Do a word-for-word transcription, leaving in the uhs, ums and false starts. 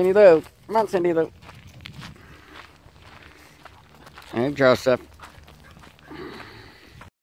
Cindy Lue. Come on, Cindy Lue. Hey, Joseph.